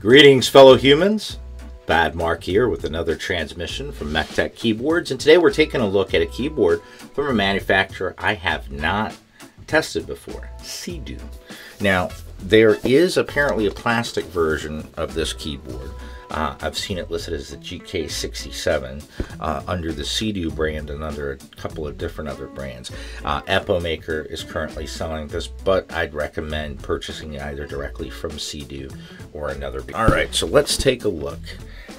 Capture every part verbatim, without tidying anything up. Greetings, fellow humans. Bad Mark here with another transmission from MechTech Keyboards, and today we're taking a look at a keyboard from a manufacturer I have not tested before, Cidoo. Now, there is apparently a plastic version of this keyboard. Uh, I've seen it listed as the G K sixty-seven uh, under the Cidoo brand and under a couple of different other brands. Uh, EpoMaker is currently selling this, but I'd recommend purchasing it either directly from Cidoo or another. All right, so let's take a look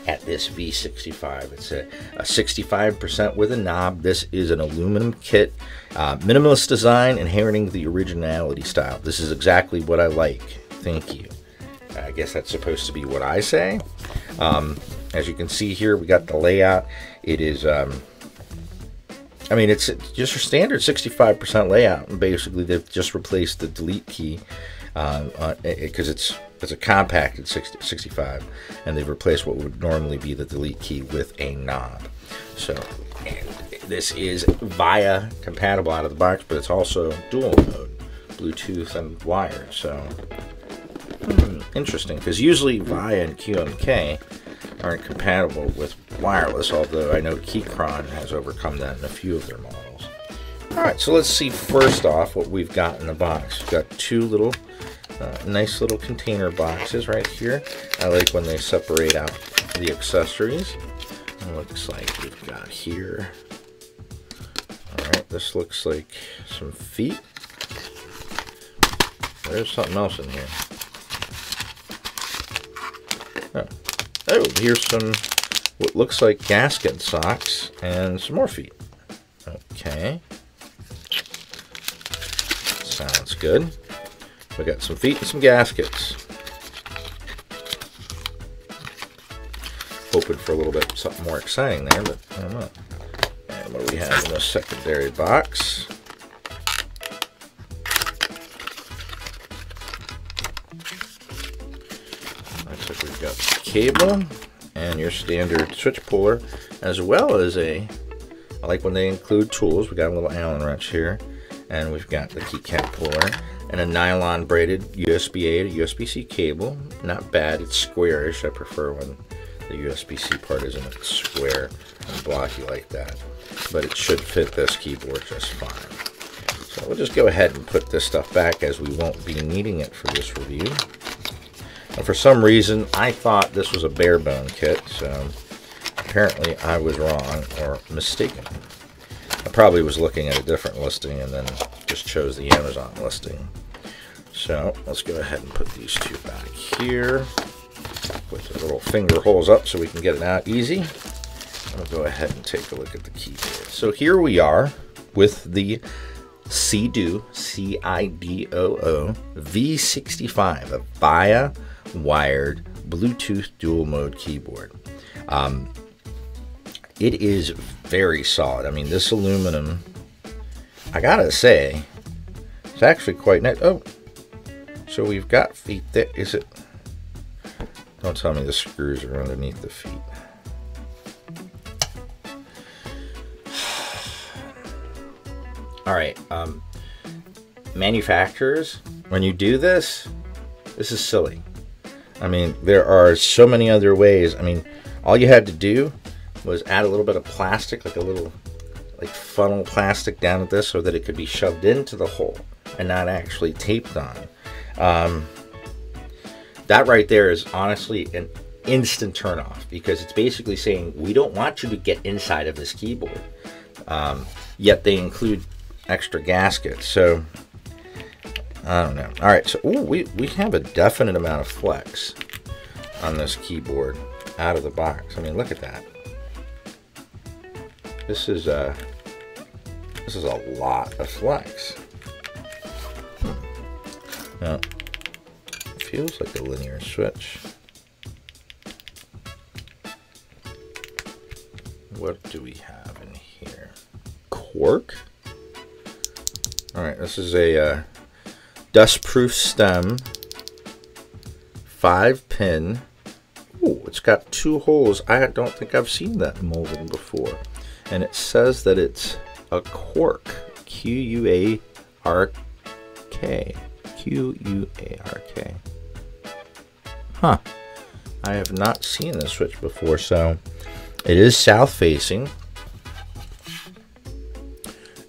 at this V sixty-five. It's a sixty-five percent with a knob. This is an aluminum kit, uh, minimalist design, inheriting the originality style. This is exactly what I like. Thank you. I guess that's supposed to be what I say. Um, as you can see here, we got the layout. It is, um, I mean, it's just your standard sixty-five percent layout, and basically they've just replaced the delete key because uh, uh, it, it's it's a compacted sixty, sixty-five, and they've replaced what would normally be the delete key with a knob. So, and this is V I A compatible out of the box, but it's also dual mode, Bluetooth and wired. So. Hmm, interesting, because usually V I A and Q M K aren't compatible with wireless, although I know Keychron has overcome that in a few of their models. Alright, so let's see first off what we've got in the box. We've got two little uh, nice little container boxes right here. I like when they separate out the accessories. It looks like we've got here. Alright, this looks like some feet. There's something else in here. Oh. oh, here's some, what looks like gasket socks and some more feet. Okay. Sounds good. We got some feet and some gaskets. Hoping for a little bit something more exciting there, but I don't know. And what do we have in the secondary box? We've got cable and your standard switch puller, as well as a, I like when they include tools. We got a little Allen wrench here, and we've got the keycap puller and a nylon braided U S B A to U S B C cable. Not bad, it's squarish. I prefer when the U S B C part isn't square and blocky like that, but it should fit this keyboard just fine. So we'll just go ahead and put this stuff back, as we won't be needing it for this review. And for some reason, I thought this was a bare bone kit, so apparently I was wrong or mistaken. I probably was looking at a different listing and then just chose the Amazon listing. So let's go ahead and put these two back here with the little finger holes up so we can get it out easy. I'll go ahead and take a look at the keyboard. So here we are with the Cidoo, C I D O O, V sixty-five, a V I A wired Bluetooth dual mode keyboard. Um, it is very solid. I mean, this aluminum, I gotta say, it's actually quite nice. Oh, so we've got feet there. Is it? Don't tell me the screws are underneath the feet. All right, um, manufacturers, when you do this, this is silly. I mean, there are so many other ways. I mean, all you had to do was add a little bit of plastic, like a little like funnel plastic down at this so that it could be shoved into the hole and not actually taped on. Um, that right there is honestly an instant turnoff, because it's basically saying, we don't want you to get inside of this keyboard, um, yet they include extra gaskets. So I don't know. All right, so ooh, we, we have a definite amount of flex on this keyboard out of the box. I mean, look at that. This is a, this is a lot of flex. Hmm. Now, it feels like a linear switch. What do we have in here? Quark? All right, this is a uh, dustproof stem, five pin. Ooh, it's got two holes. I don't think I've seen that molded before. And it says that it's a quark. Q U A R K. Q U A R K. Huh. I have not seen this switch before, so it is south facing.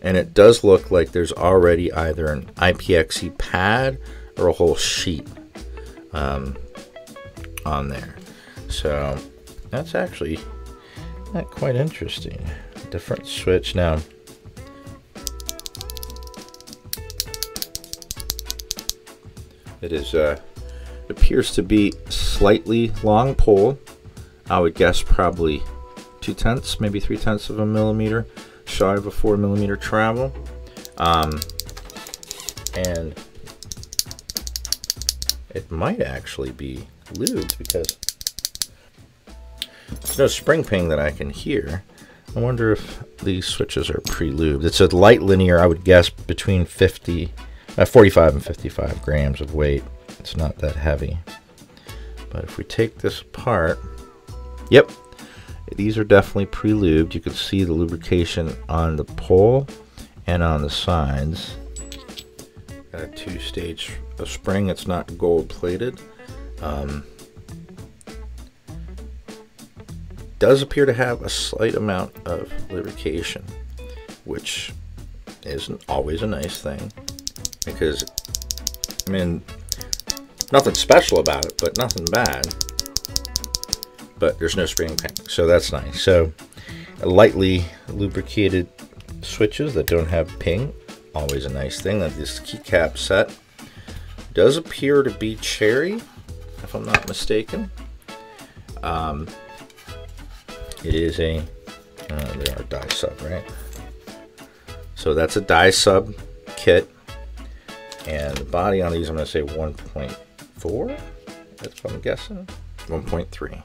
And it does look like there's already either an I P X C pad or a whole sheet um, on there. So that's actually not quite interesting. Different switch now. It is uh, appears to be slightly long pole. I would guess probably two tenths, maybe three tenths of a millimeter. Shy of a four millimeter travel, um, and it might actually be lubed because there's no spring ping that I can hear. I wonder if these switches are pre-lubed. It's a light linear, I would guess, between fifty, uh, forty-five and fifty-five grams of weight. It's not that heavy. But if we take this apart, yep. These are definitely pre-lubed. You can see the lubrication on the pole and on the sides. Got a two-stage spring. It's not gold-plated. Um, does appear to have a slight amount of lubrication, which isn't always a nice thing because, I mean, nothing special about it, but nothing bad. But there's no spring ping, so that's nice. So lightly lubricated switches that don't have ping, always a nice thing. That this keycap set does appear to be cherry, if I'm not mistaken. Um, it is a, uh, they are die sub, right? So that's a die sub kit, and the body on these, I'm gonna say one point four, that's what I'm guessing, one point three.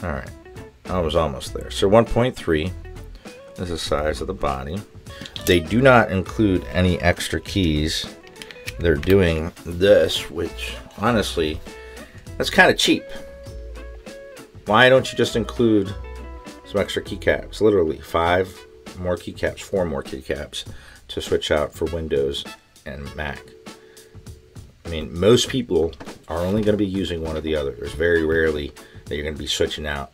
All right, I was almost there. So one point three is the size of the body. They do not include any extra keys. They're doing this, which honestly, that's kind of cheap. Why don't you just include some extra keycaps? Literally five more keycaps, four more keycaps to switch out for Windows and Mac. I mean, most people are only gonna be using one or the other. There's very rarely that you're going to be switching out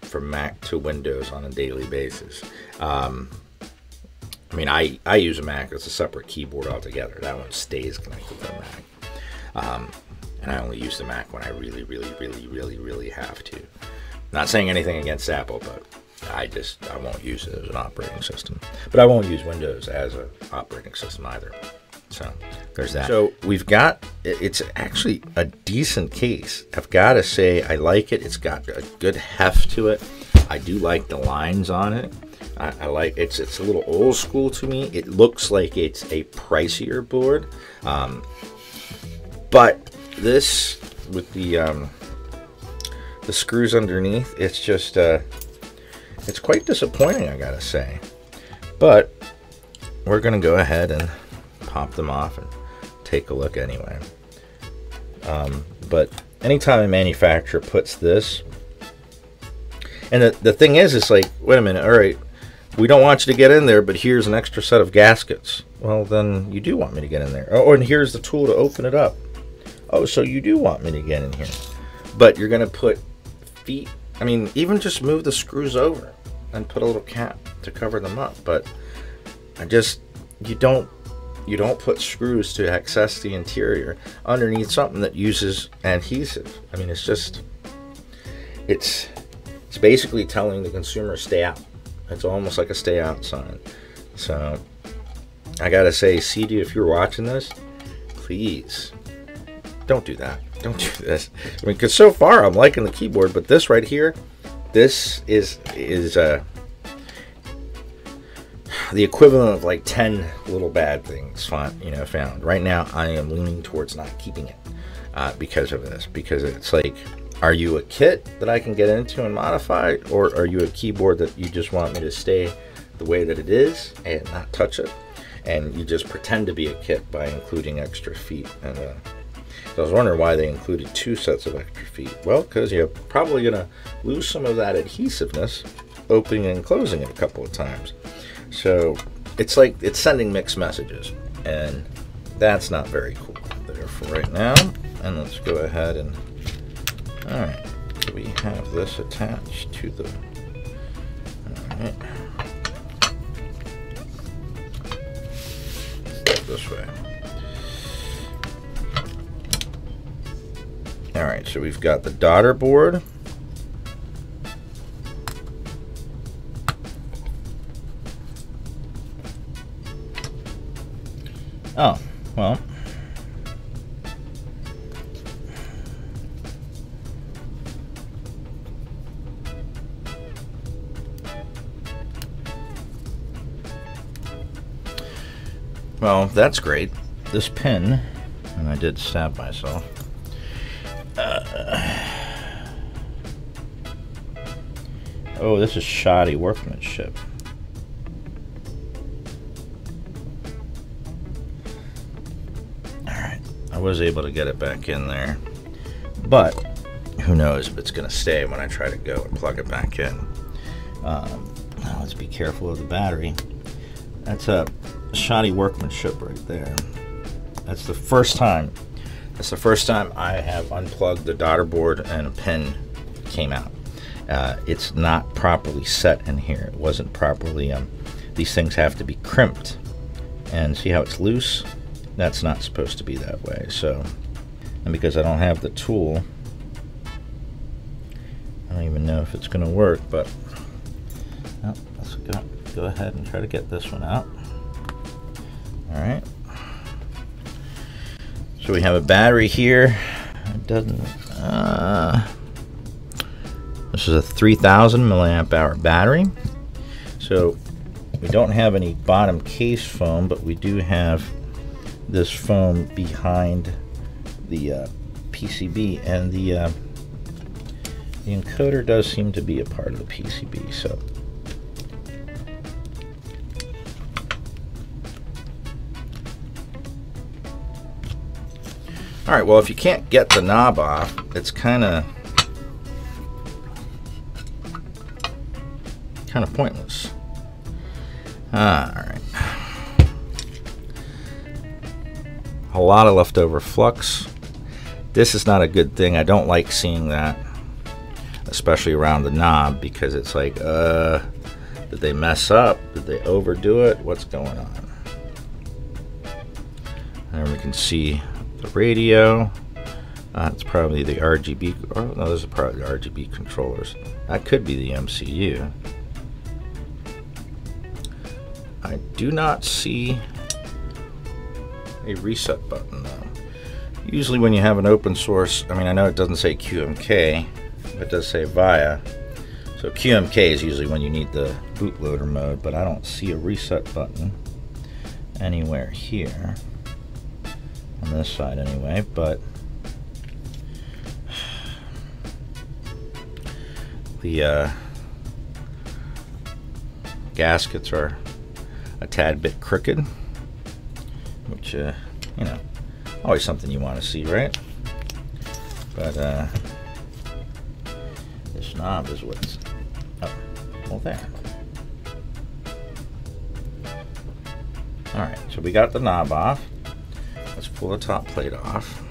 from Mac to Windows on a daily basis. Um, I mean, I, I use a Mac as a separate keyboard altogether. That one stays connected to the Mac. Um, and I only use the Mac when I really, really, really, really, really have to. Not saying anything against Apple, but I just, I won't use it as an operating system. But I won't use Windows as an operating system either. So there's that. So we've got, it's actually a decent case. I've got to say I like it. It's got a good heft to it. I do like the lines on it. I, I like, it's it's a little old school to me. It looks like it's a pricier board. Um, but this, with the, um, the screws underneath, it's just, uh, it's quite disappointing, I gotta say. But we're gonna go ahead and pop them off and take a look anyway. Um, but anytime a manufacturer puts this, and the, the thing is, it's like, wait a minute, all right, we don't want you to get in there, but here's an extra set of gaskets. Well, then you do want me to get in there. Oh, and here's the tool to open it up. Oh, so you do want me to get in here. But you're gonna put feet, I mean, even just move the screws over and put a little cap to cover them up. But I just, you don't, You don't put screws to access the interior underneath something that uses adhesive. I mean, it's just, it's it's basically telling the consumer stay out. It's almost like a stay out sign. So I gotta say, Cidoo, if you're watching this, please don't do that. Don't do this. I mean, because so far I'm liking the keyboard, but this right here, this is is uh the equivalent of like ten little bad things found, you know, found. Right now, I am leaning towards not keeping it uh, because of this. Because it's like, are you a kit that I can get into and modify? Or are you a keyboard that you just want me to stay the way that it is and not touch it? And you just pretend to be a kit by including extra feet. And uh, so I was wondering why they included two sets of extra feet. Well, because you're probably going to lose some of that adhesiveness opening and closing it a couple of times. So it's like it's sending mixed messages, and that's not very cool there for right now. And let's go ahead and, all right, we have this attached to the, all right, this way. All right, so we've got the daughter board. Oh, well. Well, that's great. This pin, and I did stab myself. Uh, oh, this is shoddy workmanship. Was able to get it back in there, but who knows if it's going to stay when I try to go and plug it back in. Um, now let's be careful of the battery. That's a shoddy workmanship right there. That's the first time. That's the first time I have unplugged the daughter board and a pin came out. Uh, it's not properly set in here. It wasn't properly. Um, these things have to be crimped, and see how it's loose. That's not supposed to be that way. So, and because I don't have the tool, I don't even know if it's going to work, but oh, let's go, go ahead and try to get this one out. All right. So we have a battery here. It doesn't, uh, this is a three thousand milliamp hour battery. So we don't have any bottom case foam, but we do have this foam behind the uh, P C B, and the uh, the encoder does seem to be a part of the P C B. So all right, well, if you can't get the knob off, it's kind of kind of pointless. All right. A lot of leftover flux. This is not a good thing. I don't like seeing that, especially around the knob, because it's like, uh, did they mess up? Did they overdo it? What's going on? And we can see the radio. Uh, it's probably the R G B. Oh, no, those are probably the R G B controllers. That could be the M C U. I do not see a reset button though. Usually when you have an open source, I mean, I know it doesn't say Q M K, but it does say V I A. So Q M K is usually when you need the bootloader mode, but I don't see a reset button anywhere here, on this side anyway, but the uh, gaskets are a tad bit crooked, which, uh, you know, always something you want to see, right? But uh, this knob is what's up. Well, there. All right, so we got the knob off. Let's pull the top plate off.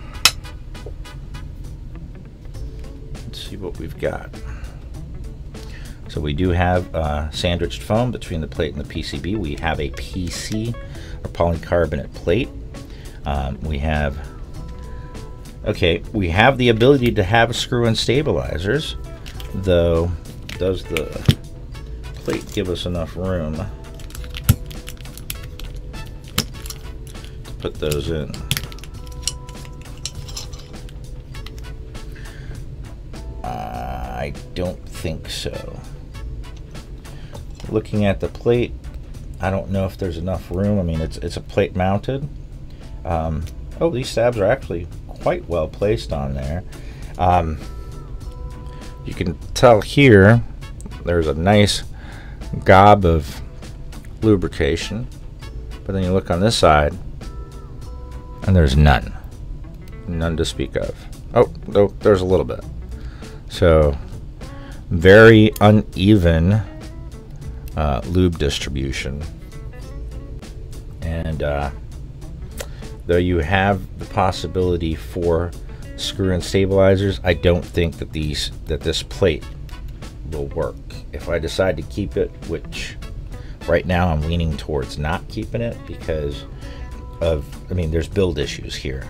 Let's see what we've got. So we do have uh, sandwiched foam between the plate and the P C B. We have a P C, a polycarbonate plate. Um, we have, okay, we have the ability to have screw-in stabilizers, though does the plate give us enough room to put those in? Uh, I don't think so. Looking at the plate, I don't know if there's enough room. I mean, it's it's a plate mounted. Um, oh, these stabs are actually quite well placed on there. Um, you can tell here there's a nice gob of lubrication, but then you look on this side and there's none. None to speak of. Oh, oh, there's a little bit. So very uneven uh, lube distribution. And uh, though you have the possibility for screw-in stabilizers, I don't think that these that this plate will work. If I decide to keep it, which right now I'm leaning towards not keeping it because of, I mean, there's build issues here.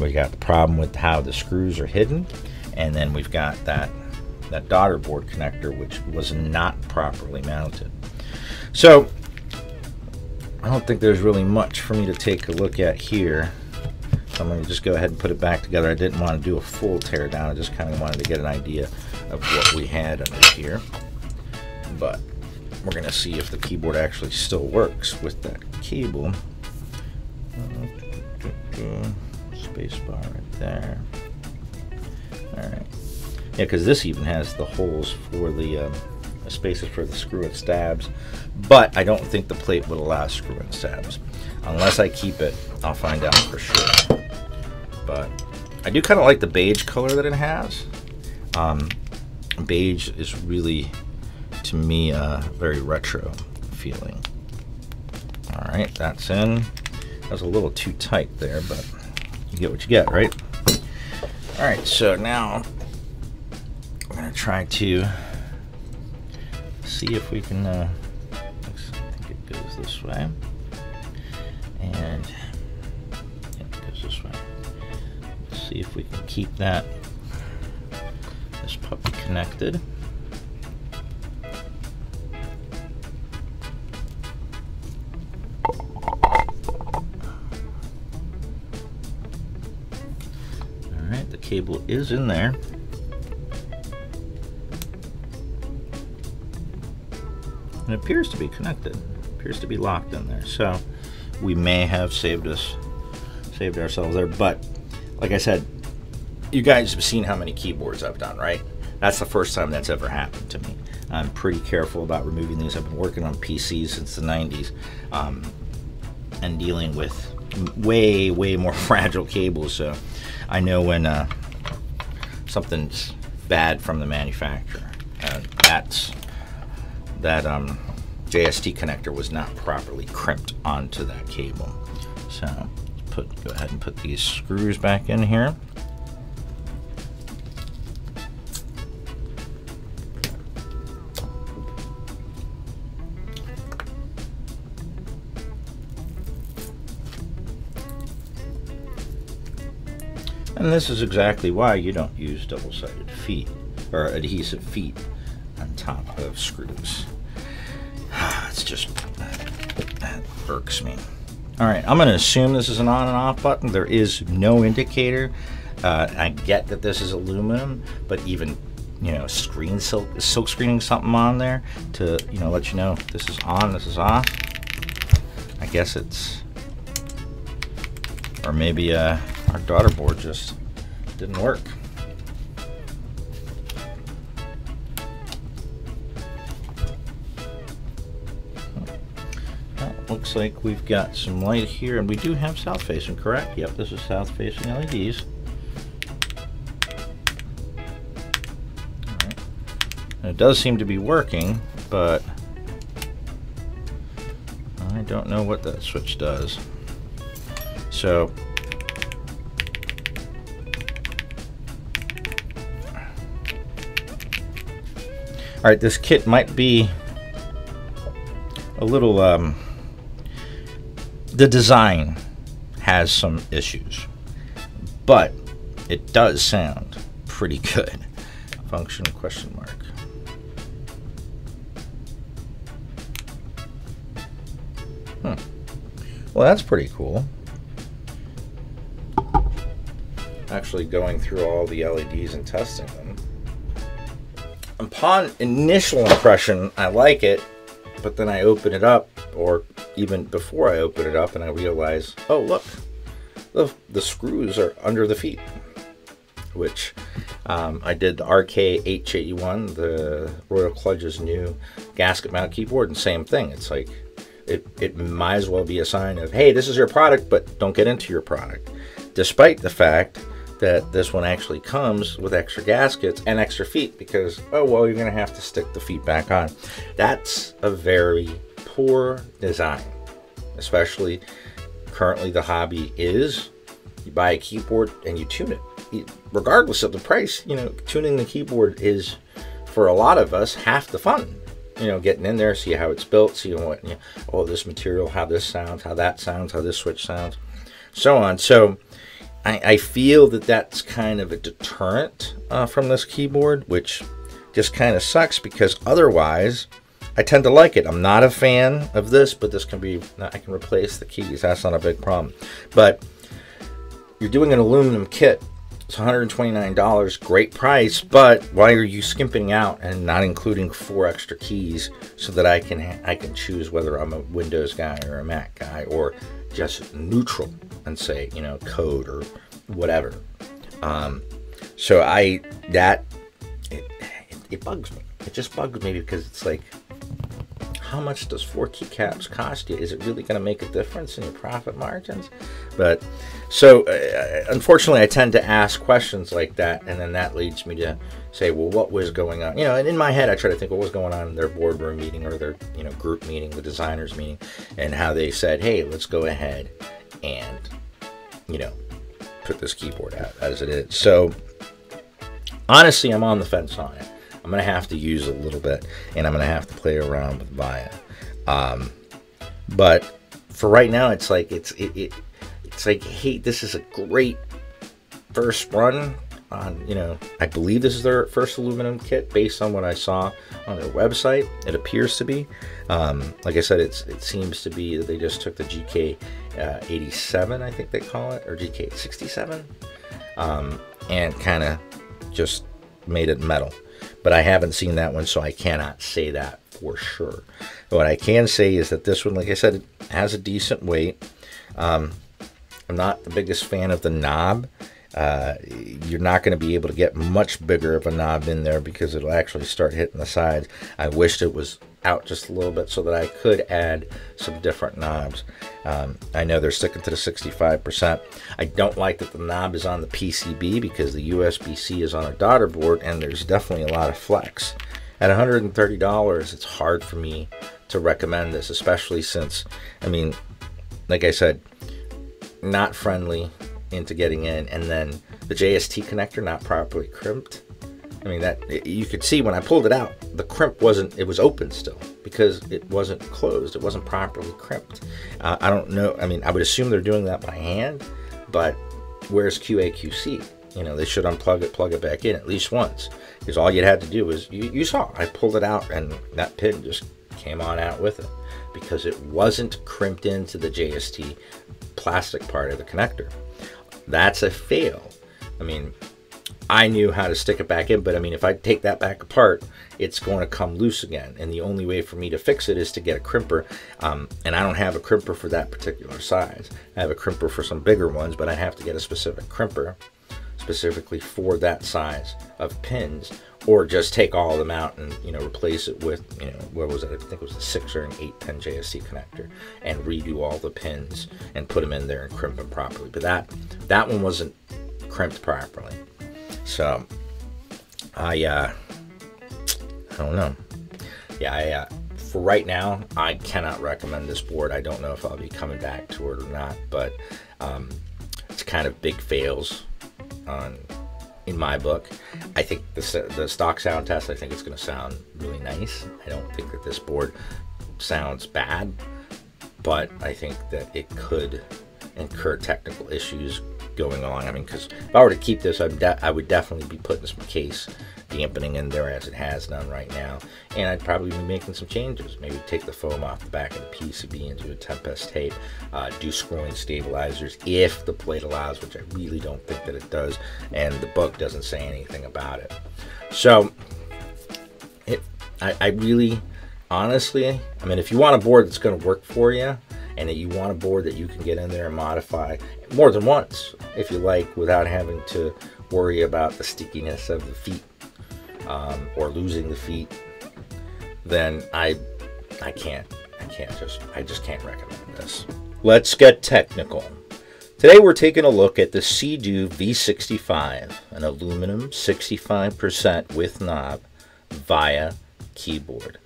We got the problem with how the screws are hidden, and then we've got that that daughter board connector which was not properly mounted. So I don't think there's really much for me to take a look at here. So I'm going to just go ahead and put it back together. I didn't want to do a full tear down. I just kind of wanted to get an idea of what we had under here. But we're going to see if the keyboard actually still works with that cable. Space bar right there. All right. Yeah, because this even has the holes for the um, spaces for the screw-in stabs, but I don't think the plate would allow screw-in stabs. Unless I keep it, I'll find out for sure. But I do kind of like the beige color that it has. Um, beige is really, to me, uh, very retro feeling. All right, that's in. That was a little too tight there, but you get what you get, right? All right, so now I'm gonna try to see if we can, uh, I think it goes this way. And it goes this way. Let's see if we can keep that, this puppy connected. All right, the cable is in there. It appears to be connected, it appears to be locked in there. So we may have saved us, saved ourselves there. But like I said, you guys have seen how many keyboards I've done, right? That's the first time that's ever happened to me. I'm pretty careful about removing these. I've been working on P Cs since the nineties um, and dealing with way, way more fragile cables. So I know when uh, something's bad from the manufacturer, uh, that's, that um, J S T connector was not properly crimped onto that cable. So let's put, go ahead and put these screws back in here. And this is exactly why you don't use double-sided feet or adhesive feet on top of screws. It's just, that irks me. All right, I'm gonna assume this is an on and off button. There is no indicator. Uh, I get that this is aluminum, but even, you know, screen silk, silk screening something on there to, you know, let you know this is on, this is off. I guess it's, or maybe uh, our daughter board just didn't work. Looks like we've got some light here, and we do have south facing, correct? Yep, this is south facing L E Ds. All right. And it does seem to be working, but I don't know what that switch does. So all right, this kit might be a little um the design has some issues, but it does sound pretty good. Function question mark. Hmm. Well, that's pretty cool. Actually going through all the L E Ds and testing them. Upon initial impression, I like it, but then I open it up, or even before I open it up, and I realize, oh look, the, the screws are under the feet, which um, I did the R K eight eighty-one, the Royal Kludge's new gasket mount keyboard, and same thing. It's like, it, it might as well be a sign of, hey, this is your product, but don't get into your product. Despite the fact that this one actually comes with extra gaskets and extra feet, because, oh, well, you're going to have to stick the feet back on. That's a very poor design, especially currently the hobby is you buy a keyboard and you tune it. Regardless of the price, you know, tuning the keyboard is, for a lot of us, half the fun. You know, getting in there, see how it's built, see what, you know, oh, this material, how this sounds, how that sounds, how this switch sounds, so on. So I, I feel that that's kind of a deterrent uh, from this keyboard, which just kind of sucks, because otherwise I tend to like it. I'm not a fan of this, but this can be, I can replace the keys. That's not a big problem. But you're doing an aluminum kit. It's one hundred twenty-nine dollars, great price, but why are you skimping out and not including four extra keys so that I can I can choose whether I'm a Windows guy or a Mac guy, or just neutral and say, you know, code or whatever. Um, so I, that, it, it, it bugs me. It just bugs me, because it's like, how much does four keycaps cost you? Is it really going to make a difference in your profit margins? But so uh, unfortunately, I tend to ask questions like that, and then that leads me to say, well, what was going on? You know, and in my head, I try to think, well, what was going on in their boardroom meeting, or their, you know, group meeting, the designers meeting, and how they said, hey, let's go ahead and, you know, put this keyboard out as it is. So honestly, I'm on the fence on it. I'm going to have to use a little bit, and I'm going to have to play around with V I A. Um, but for right now, it's like, it's, it, it, it's like, hey, this is a great first run on, you know, I believe this is their first aluminum kit based on what I saw on their website. It appears to be, um, like I said, it's, it seems to be that they just took the G K eighty-seven, I think they call it, or G K sixty-seven, um, and kind of just made it metal. But I haven't seen that one, so I cannot say that for sure. But what I can say is that this one, like I said, it has a decent weight. Um, I'm not the biggest fan of the knob. Uh, you're not going to be able to get much bigger of a knob in there, because it'll actually start hitting the sides. I wished it was out just a little bit so that I could add some different knobs. Um, I know they're sticking to the sixty-five percent. I don't like that the knob is on the P C B, because the U S B C is on a daughter board, and there's definitely a lot of flex. At one hundred thirty dollars, it's hard for me to recommend this, especially since, I mean, like I said, not friendly into getting in, and then the J S T connector not properly crimped. I mean, that you could see when I pulled it out, the crimp wasn't, it was open still, because it wasn't closed, it wasn't properly crimped. uh, I don't know, I mean, I would assume they're doing that by hand, but where's Q A Q C? You know, they should unplug it, plug it back in at least once, because all you had to do was, you, you saw I pulled it out and that pin just came on out with it, because it wasn't crimped into the J S T plastic part of the connector. That's a fail. I mean, I knew how to stick it back in, but I mean, if I take that back apart, it's going to come loose again. And the only way for me to fix it is to get a crimper. Um, and I don't have a crimper for that particular size. I have a crimper for some bigger ones, but I have to get a specific crimper specifically for that size of pins, or just take all of them out and, you know, replace it with, you know, what was it? I think it was a six or an eight pin J S T connector, and redo all the pins and put them in there and crimp them properly. But that, that one wasn't crimped properly. So I, uh, I don't know. Yeah, I, uh, for right now, I cannot recommend this board. I don't know if I'll be coming back to it or not, but um, it's kind of big fails on, in my book. I think the, the stock sound test, I think it's going to sound really nice. I don't think that this board sounds bad, but I think that it could incur technical issues going on. I mean, because if I were to keep this, I'm de I would definitely be putting some case dampening in there as it has done right now, and I'd probably be making some changes. Maybe take the foam off the back of the P C B and do a Tempest tape, uh, do scrolling stabilizers if the plate allows, which I really don't think that it does, and the book doesn't say anything about it. So it, I, I really, honestly, I mean, if you want a board that's going to work for you, and that you want a board that you can get in there and modify more than once, if you like, without having to worry about the stickiness of the feet, um, or losing the feet, then I, I can't, I can't just, I just can't recommend this. Let's get technical. Today we're taking a look at the Cidoo V sixty-five, an aluminum sixty-five percent width knob V I A keyboard.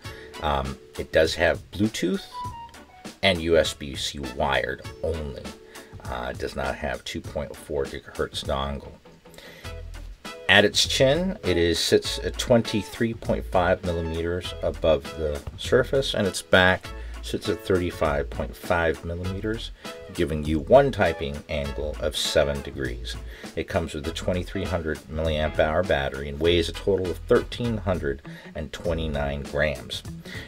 Um, it does have Bluetooth and U S B C wired only. Uh, it does not have two point four gigahertz dongle. At its chin, it is sits at twenty-three point five millimeters above the surface, and its back sits at thirty-five point five millimeters, giving you one typing angle of seven degrees. It comes with a twenty-three hundred milliamp hour battery and weighs a total of one thousand three hundred twenty-nine grams.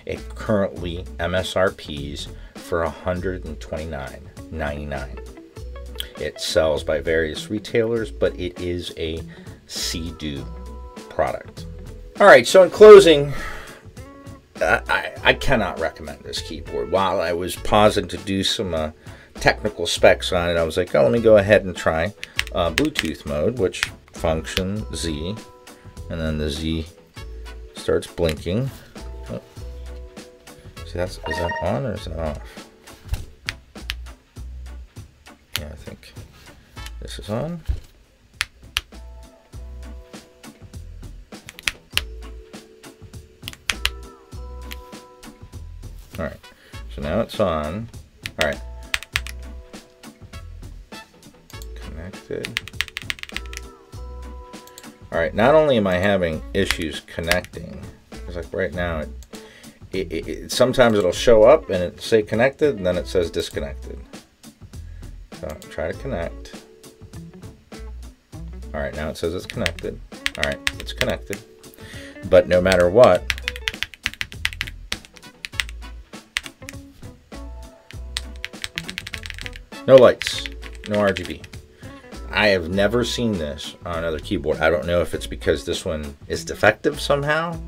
It currently M S R Ps for one hundred twenty-nine ninety-nine. It sells by various retailers, but it is a Cidoo product. All right, so in closing, I, I cannot recommend this keyboard. While I was pausing to do some uh, technical specs on it, I was like, oh, let me go ahead and try uh, Bluetooth mode, which function Z, and then the Z starts blinking. Oh. See, that's, is that on or is that off? Yeah, I think this is on. All right, so now it's on. All right, connected. All right, not only am I having issues connecting, because like right now, it, it, it, it sometimes it'll show up and it say connected, and then it says disconnected. So try to connect. All right, now it says it's connected. All right, it's connected. But no matter what, no lights, no R G B. I have never seen this on another keyboard. I don't know if it's because this one is defective somehow.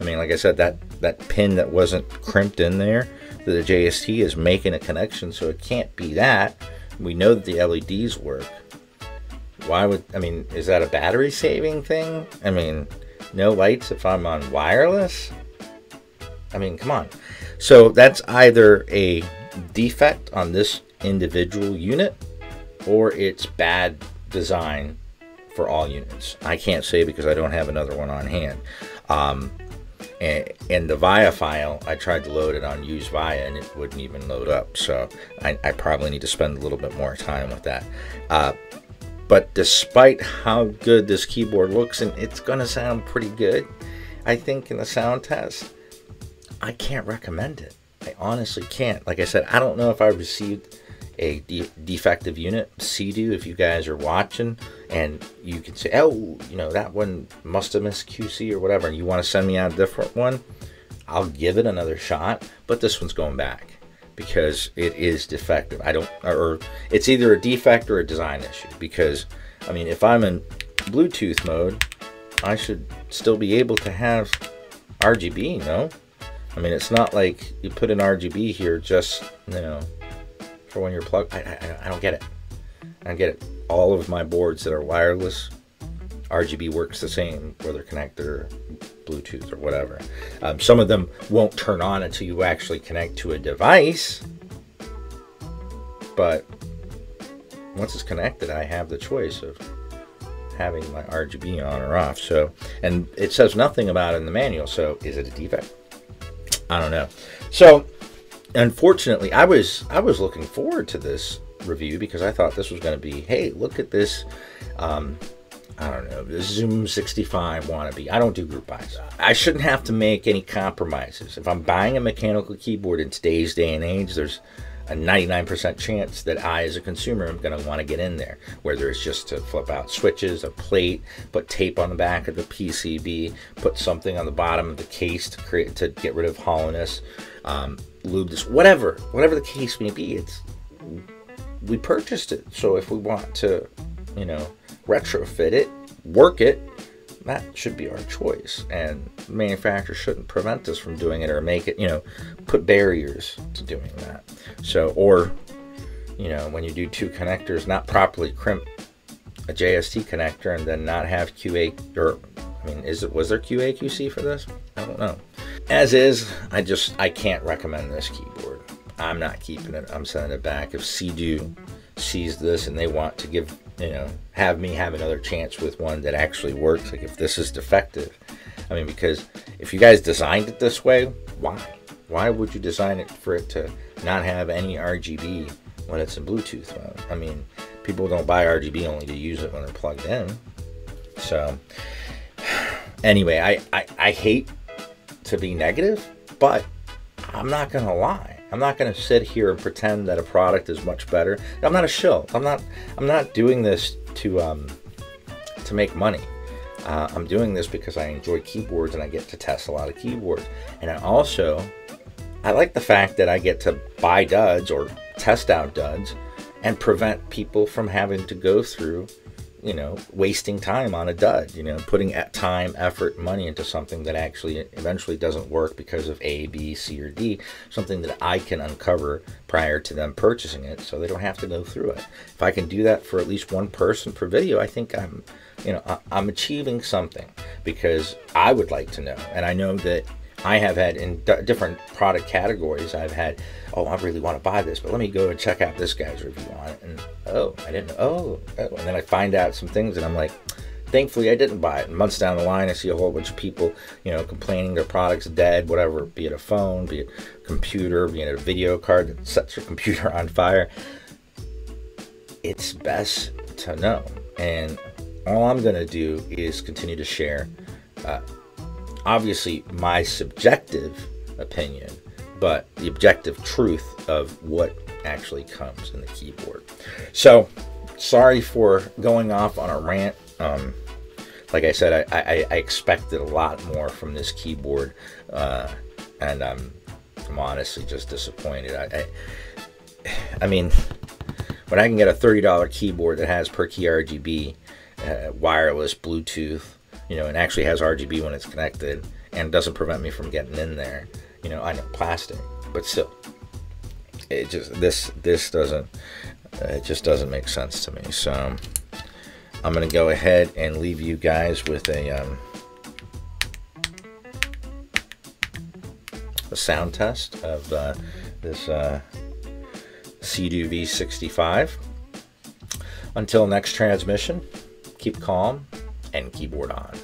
I mean, like I said, that, that pin that wasn't crimped in there, the J S T is making a connection, so it can't be that. We know that the L E Ds work. Why would, I mean, is that a battery saving thing? I mean, no lights if I'm on wireless? I mean, come on. So that's either a defect on this individual unit, or it's bad design for all units. I can't say because I don't have another one on hand. Um, and, and the V I A file, I tried to load it on Use V I A and it wouldn't even load up. So I, I probably need to spend a little bit more time with that. Uh, but despite how good this keyboard looks, and it's going to sound pretty good, I think, in the sound test, I can't recommend it. I honestly can't. Like I said, I don't know if I received a de defective unit. Cidoo, if you guys are watching and you can say, oh, you know, that one must have missed Q C or whatever, and you want to send me out a different one, I'll give it another shot. But this one's going back because it is defective. I don't, or it's either a defect or a design issue, because I mean, if I'm in Bluetooth mode, I should still be able to have R G B, no? I mean, it's not like you put an R G B here just, you know, for when you're plugged. I, I, I don't get it. I don't get it. All of my boards that are wireless, R G B works the same, whether connected or Bluetooth or whatever. Um, some of them won't turn on until you actually connect to a device. But once it's connected, I have the choice of having my R G B on or off. So, and it says nothing about it in the manual. So is it a defect? I don't know. So unfortunately, I was I was looking forward to this review because I thought this was going to be, hey, look at this, um, I don't know, this Zoom sixty-five wannabe. I don't do group buys. I shouldn't have to make any compromises. If I'm buying a mechanical keyboard in today's day and age, there's a ninety-nine percent chance that I, as a consumer, am going to want to get in there, whether it's just to flip out switches, a plate, put tape on the back of the P C B, put something on the bottom of the case to create to get rid of hollowness, um, lube this, whatever, whatever the case may be. It's we purchased it, so if we want to, you know, retrofit it, work it, that should be our choice, and the manufacturer shouldn't prevent us from doing it or make it, you know, put barriers to doing that. So, or, you know, when you do two connectors, not properly crimp a J S T connector and then not have Q A, or, I mean, is it, was there Q A Q C for this? I don't know. As is, I just, I can't recommend this keyboard. I'm not keeping it. I'm sending it back. If Cidoo sees this and they want to give, you know, have me have another chance with one that actually works. Like if this is defective, I mean, because if you guys designed it this way, why? Why would you design it for it to not have any R G B when it's in Bluetooth mode? I mean, people don't buy R G B only to use it when they're plugged in. So anyway, I, I, I hate to be negative, but I'm not going to lie. I'm not going to sit here and pretend that a product is much better. I'm not a shill. I'm not, I'm not doing this to, um, to make money. Uh, I'm doing this because I enjoy keyboards and I get to test a lot of keyboards. And I also, I like the fact that I get to buy duds or test out duds and prevent people from having to go through, you know, wasting time on a dud, you know, putting at time, effort, money into something that actually eventually doesn't work because of A, B, C, or D, something that I can uncover prior to them purchasing it so they don't have to go through it. If I can do that for at least one person per video, I think I'm, you know, I'm achieving something, because I would like to know. And I know that I have had in different product categories, I've had, oh, I really want to buy this, but let me go and check out this guy's review on it. And oh, I didn't know. Oh, oh. And then I find out some things and I'm like, thankfully I didn't buy it. And months down the line, I see a whole bunch of people, you know, complaining their product's dead, whatever, be it a phone, be it a computer, be it a video card that sets your computer on fire. It's best to know. And all I'm going to do is continue to share, uh, obviously, my subjective opinion, but the objective truth of what actually comes in the keyboard. So, sorry for going off on a rant. Um, like I said, I, I, I expected a lot more from this keyboard, uh, and I'm, I'm honestly just disappointed. I, I, I mean, when I can get a thirty dollar keyboard that has per key R G B, uh, wireless, Bluetooth, you know, and actually has R G B when it's connected and doesn't prevent me from getting in there, you know, I know plastic, but still, it just, this, this doesn't, uh, it just doesn't make sense to me. So um, I'm going to go ahead and leave you guys with a, um, a sound test of uh, this uh, Cidoo V sixty-five. Until next transmission, keep calm and keyboard on.